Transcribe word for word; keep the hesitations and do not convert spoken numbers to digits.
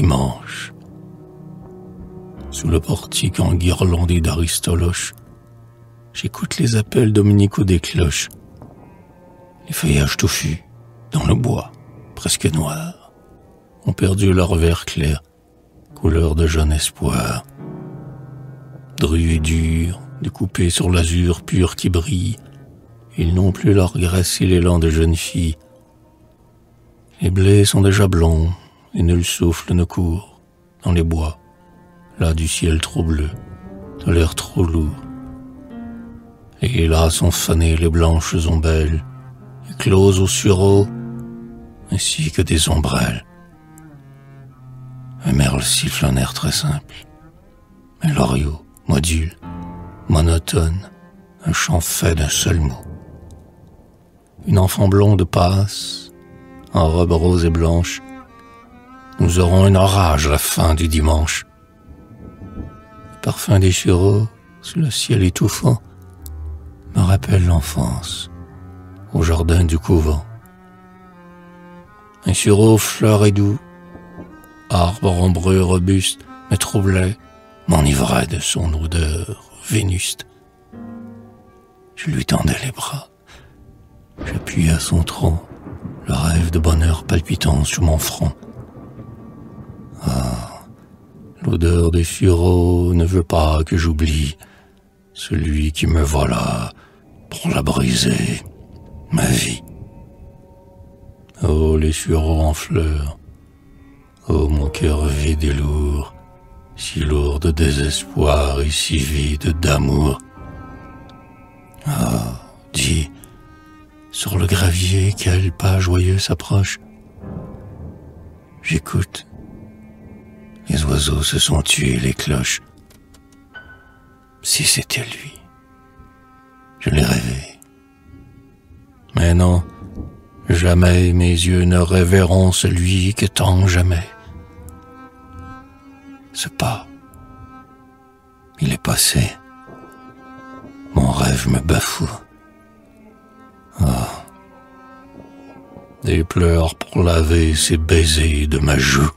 dimanche. Sous le portique enguirlandé d'aristoloches, j'écoute les appels dominicaux des cloches, les feuillages touffus, dans le bois, presque noirs, ont perdu leur vert clair, couleur de jeune espoir. Drues durs, découpés sur l'azur pur qui brille, ils n'ont plus leur graisse et l'élan de jeunes filles. Les blés sont déjà blonds, et nul souffle ne court, dans les bois, là du ciel trop bleu, de l'air trop lourd. Et là sont fanées les blanches ombelles, écloses au sureau, ainsi que des ombrelles. Un merle siffle un air très simple, un loriot, module, monotone, un chant fait d'un seul mot. Une enfant blonde passe, en robe rose et blanche. Nous aurons un orage à la fin du dimanche. Le parfum des sureaux, sous le ciel étouffant, me rappelle l'enfance, au jardin du couvent. Un sureau fleur et doux, arbre ombreux robuste, me troublait, m'enivrait de son odeur vénuste. Je lui tendais les bras, j'appuyais à son tronc, le rêve de bonheur palpitant sous mon front. Ah, l'odeur des sureaux ne veut pas que j'oublie celui qui me voilà pour la briser, ma vie. Oh, les sureaux en fleurs, oh, mon cœur vide et lourd, si lourd de désespoir et si vide d'amour. Ah, dis, sur le gravier, quel pas joyeux s'approche. J'écoute. Les oiseaux se sont tués, les cloches. Si c'était lui, je l'ai rêvé. Mais non, jamais mes yeux ne rêveront celui que tant jamais. Ce pas, il est passé. Mon rêve me bafoue. Ah, des pleurs pour laver ces baisers de ma joue.